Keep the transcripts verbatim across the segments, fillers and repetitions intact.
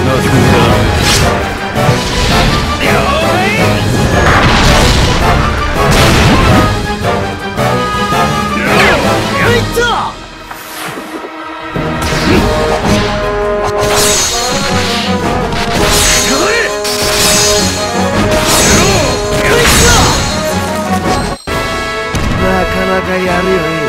なかなかやるよね。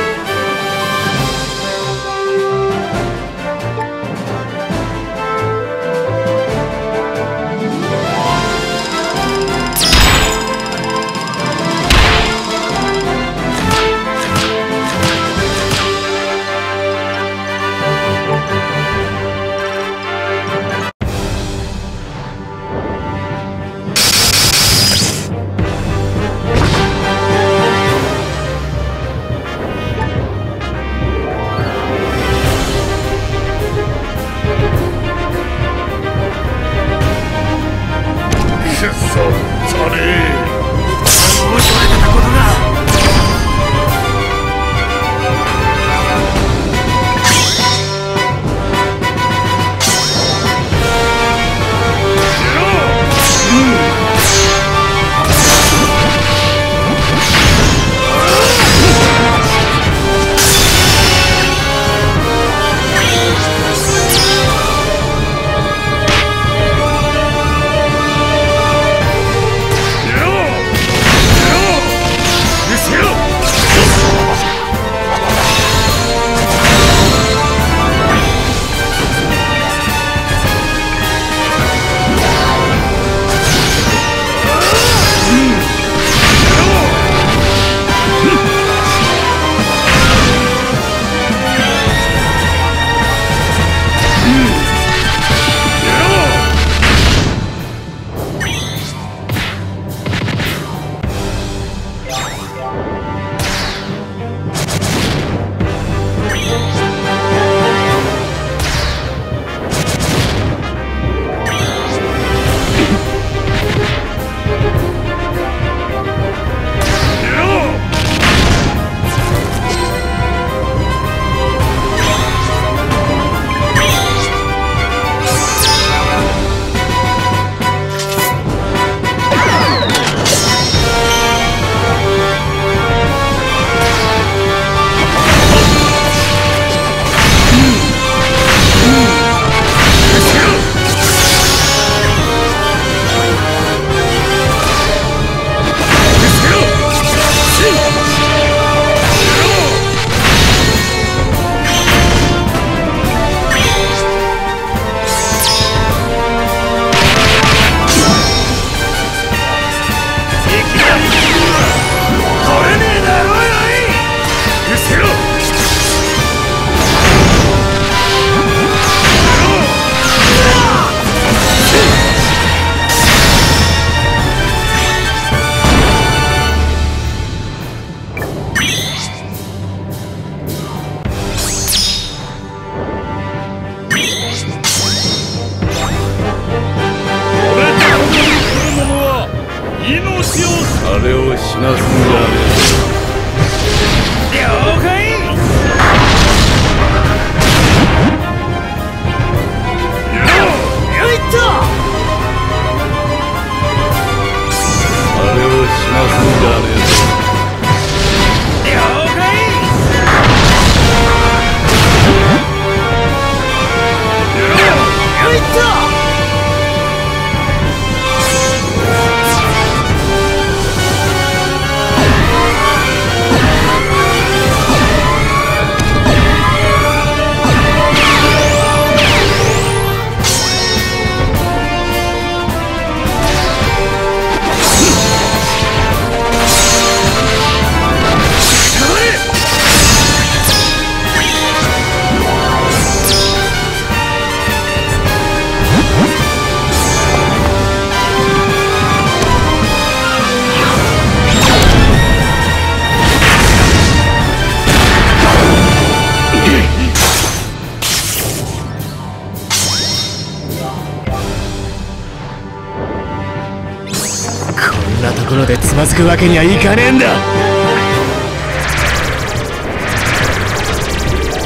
行くわけにはいかねえんだ。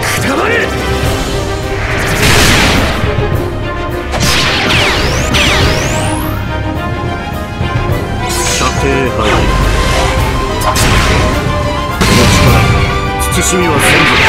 くたばれ！慎みはせんぞ。